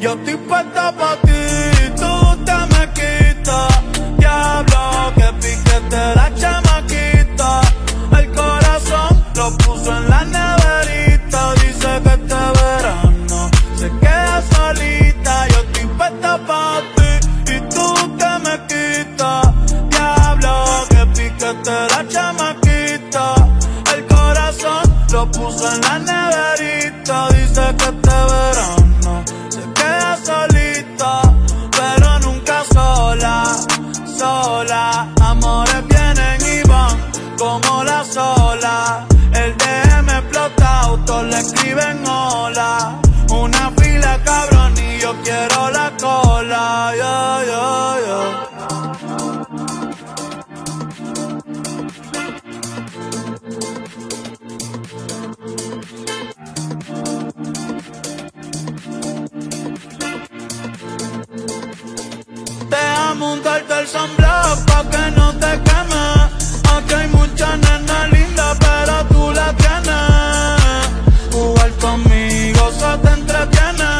Yo estoy puesta pa' ti, tú te me quitas. Diablo, que piquete la chamaquita. El corazón lo puso en la neverita. Dice que este verano se queda solita. Yo estoy puesta pa' ti y tú te me quitas. Diablo, que piquete la chamaquita. El corazón lo puso en la neverita. Dice que este verano amores vienen y van como las olas. El DM explota, autos le escriben hola. Una fila cabrón y yo quiero la cola. Yo, yo, yo. Te amo un darte el sombrero pa' que no te quemes. Aquí hay muchas nenas lindas, pero tú la tienes. Jugar conmigo se te entretiene.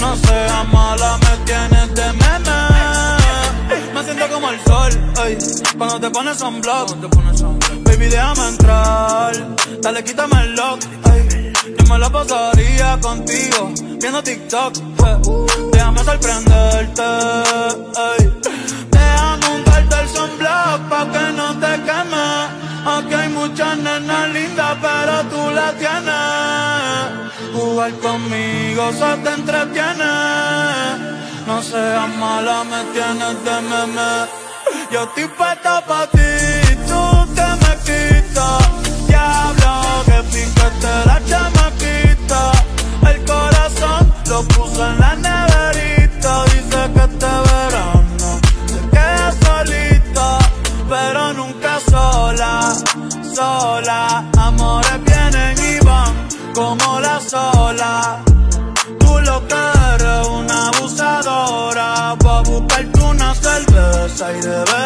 No seas mala, me tienes de meme. Me siento como el sol, ey, cuando te pones sunblock. Baby, déjame entrar, dale, quítame el lock, ey. Yo me la pasaría contigo viendo TikTok, ey. Déjame sorprenderte, ey. Déjame untarte el sunblock pa' que no te quemes. Aquí hay muchas nenas lindas, pero tú la tienes. Jugar conmigo se te entretiene. No seas mala, me tienes de meme. Yo estoy puesta pa' ti, tú te me quitas. Diablo, que piquete la chamaquita. El corazón lo puso en la neverita. Sola, amores vienen y van como las olas. Tú lo que eres una abusadora, voy a buscarte una cerveza y de beber.